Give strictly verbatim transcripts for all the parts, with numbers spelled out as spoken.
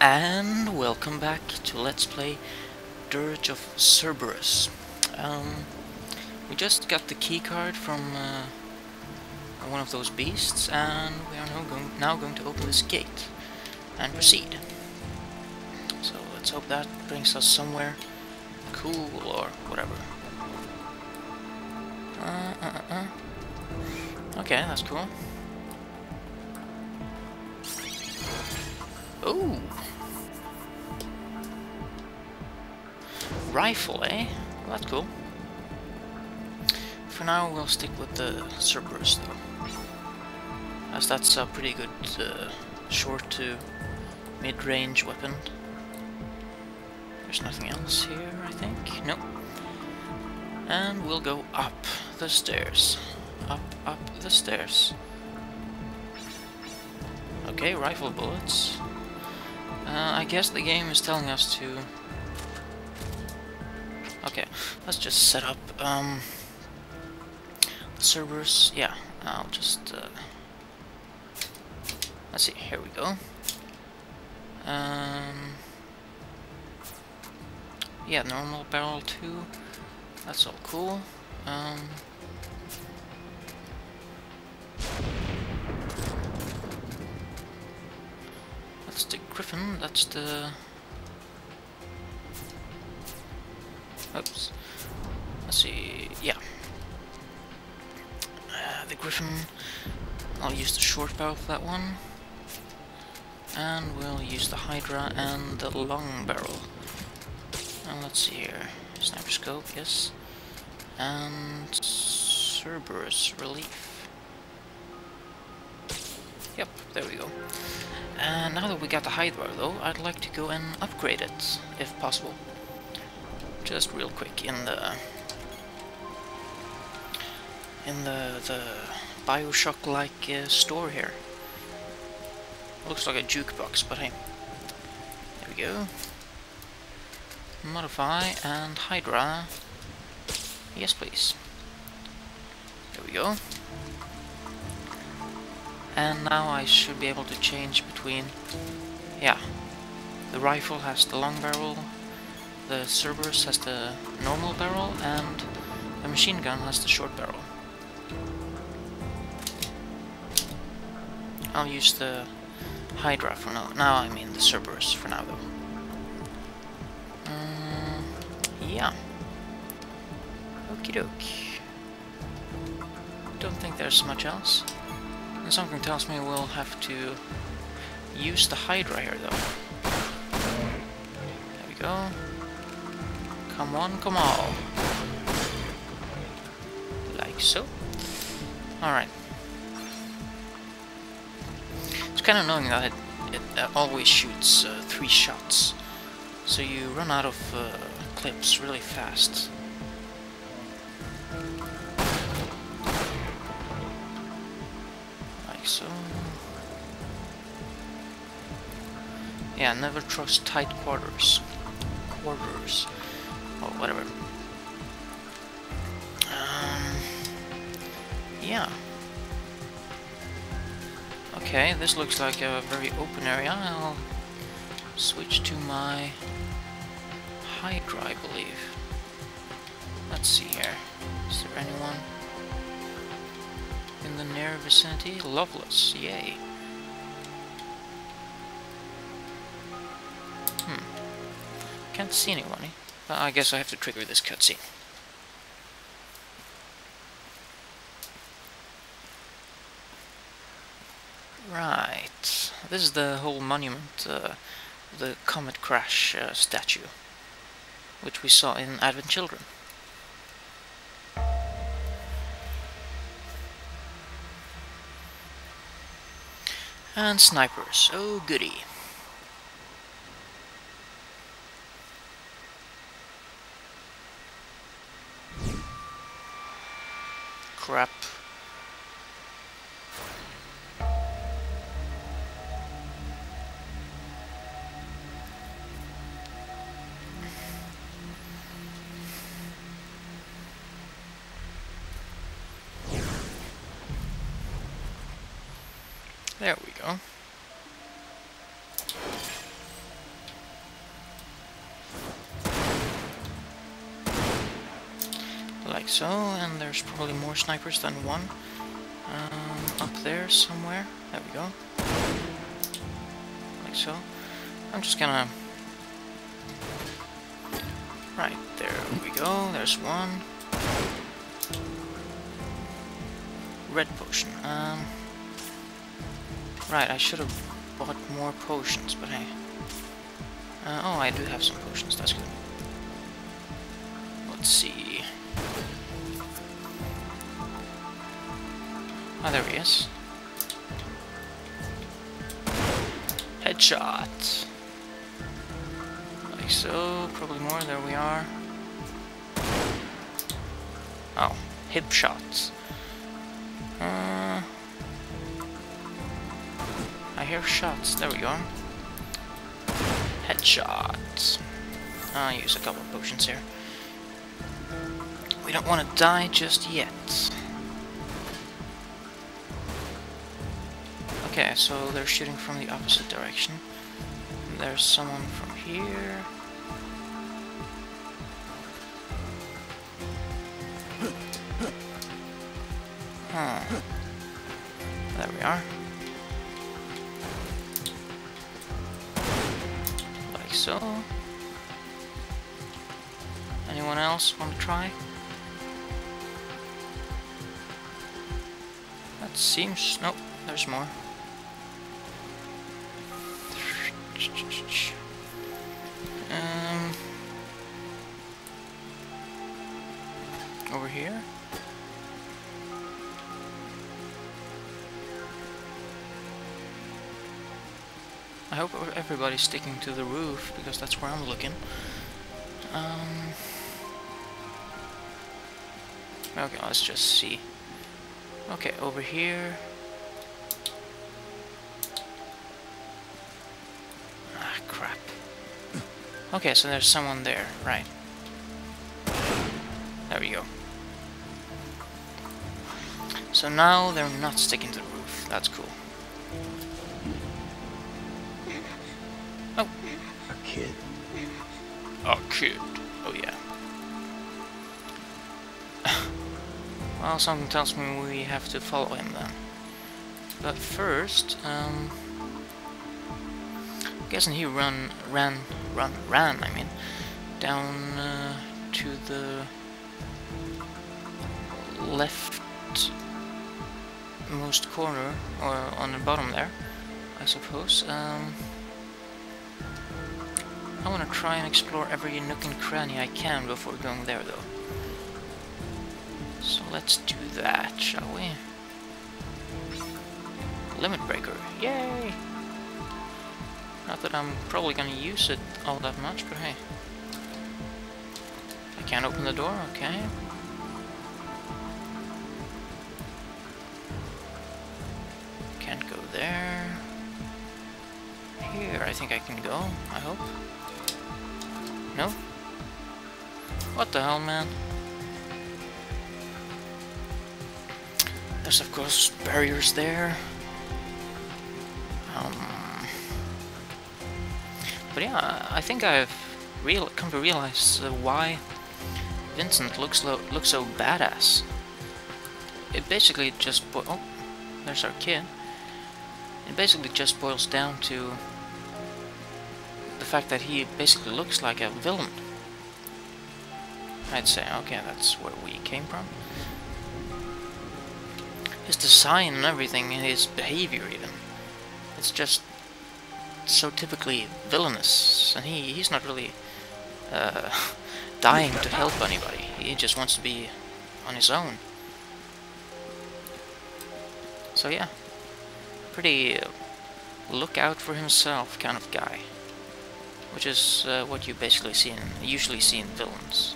And welcome back to Let's Play Dirge of Cerberus. Um, we just got the key card from uh, one of those beasts, and we are now going, now going to open this gate and proceed. So let's hope that brings us somewhere cool or whatever. Uh, uh, uh. Okay, that's cool. Oh! Rifle, eh? Well, that's cool. For now, we'll stick with the Cerberus, though. As that's a pretty good uh, short to mid-range weapon. There's nothing else here, I think. Nope. And we'll go up the stairs. Up, up the stairs. Okay, rifle bullets. Uh, I guess the game is telling us to... Okay, let's just set up um, the Cerberus. Yeah, I'll just... Uh, let's see, here we go. Um, yeah, normal barrel two. That's all cool. Um, that's the Griffin, that's the... Oops. Let's see... Yeah. Uh, the Griffin... I'll use the short barrel for that one. And we'll use the Hydra and the long barrel. And let's see here... Sniper scope, yes. And... Cerberus relief. Yep, there we go. And now that we got the Hydra, though, I'd like to go and upgrade it, if possible. Just real quick in the in the the Bioshock-like uh, store here. Looks like a jukebox, but hey, there we go. Modify and Hydra. Yes, please. There we go. And now I should be able to change between, yeah, the rifle has the long barrel, the Cerberus has the normal barrel, and the machine gun has the short barrel. I'll use the Hydra for now. Now I mean the Cerberus for now, though. Um, yeah. Okie dokie. Don't think there's much else. And something tells me we'll have to use the Hydra here, though. There we go. Come on, come on. Like so. Alright. It's kind of annoying that it, it uh, always shoots uh, three shots. So you run out of uh, clips really fast. So yeah, never trust tight quarters, quarters, or whatever. Um, yeah. Okay, this looks like a very open area. I'll switch to my Hydra, I believe. Let's see here. Is there anyone in the near vicinity? Loveless, yay. Hmm. Can't see anyone, eh? Well, I guess I have to trigger this cutscene. Right. This is the whole monument, uh, the Comet Crash uh, statue, which we saw in Advent Children. And snipers, oh goody. Crap. There we go. like so, and there's probably more snipers than one um, up there somewhere. There we go, like so. I'm just gonna, right, there we go, there's one. Red potion, um, right, I should have bought more potions, but hey, uh, oh, I do have some potions, that's good. Let's see. Ah, oh, there he is. Headshot. Like so, probably more, there we are. Oh, hip shots. Uh, I hear shots, there we go. Headshots. I'll use a couple of potions here. We don't want to die just yet. Okay, so they're shooting from the opposite direction. There's someone from here. Huh. There we are. Like so. Anyone else want to try? That seems... Nope, there's more. Um, over here? I hope everybody's sticking to the roof, because that's where I'm looking. Um, okay, let's just see. Okay, over here. Ah, crap. Okay, so there's someone there, right. There we go. So now they're not sticking to the roof, that's cool. Oh. A kid. A kid. Oh yeah. Well, something tells me we have to follow him then. But first, um... I'm guessing he run, ran, run, ran, I mean, down uh, to the leftmost corner, or on the bottom there, I suppose. Um, I want to try and explore every nook and cranny I can before going there, though. So let's do that, shall we? Limit breaker, yay! Not that I'm probably gonna use it all that much, but hey. I can't open the door, okay. Can't go there. Here, I think I can go, I hope. No? What the hell, man? There's, of course, barriers there. Um, but yeah, I think I've real come to realize uh, why Vincent looks lo looks so badass. It basically just bo oh, there's our kid. It basically just boils down to the fact that he basically looks like a villain. I'd say, okay, that's where we came from. His design and everything, and his behavior even. It's just so typically villainous, and he, he's not really uh, dying to help anybody. He just wants to be on his own. So yeah, pretty uh, look out for himself kind of guy. Which is uh, what you basically see in, usually see in villains.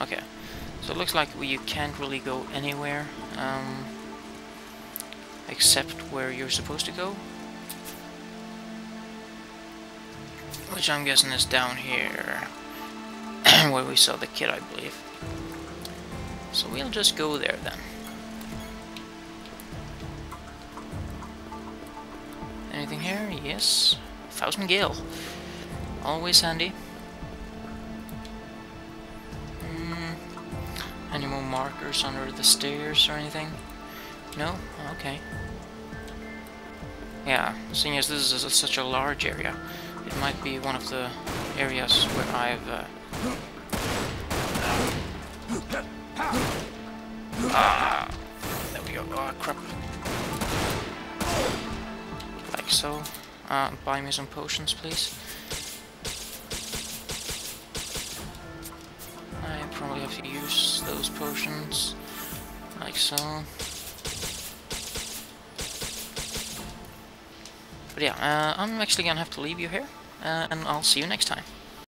Okay. So it looks like we, you can't really go anywhere, um, except where you're supposed to go. Which I'm guessing is down here, where we saw the kid, I believe. So we'll just go there then. Anything here? Yes. Thousand Gale. Always handy. Any more markers under the stairs or anything? No? Okay. Yeah, seeing as this is a, such a large area, it might be one of the areas where I've... Uh, ah! There we go. Ah, crap. Like so. Uh, buy me some potions, please. I probably have to use those potions. Like so. But yeah, uh, I'm actually gonna have to leave you here, uh, and I'll see you next time.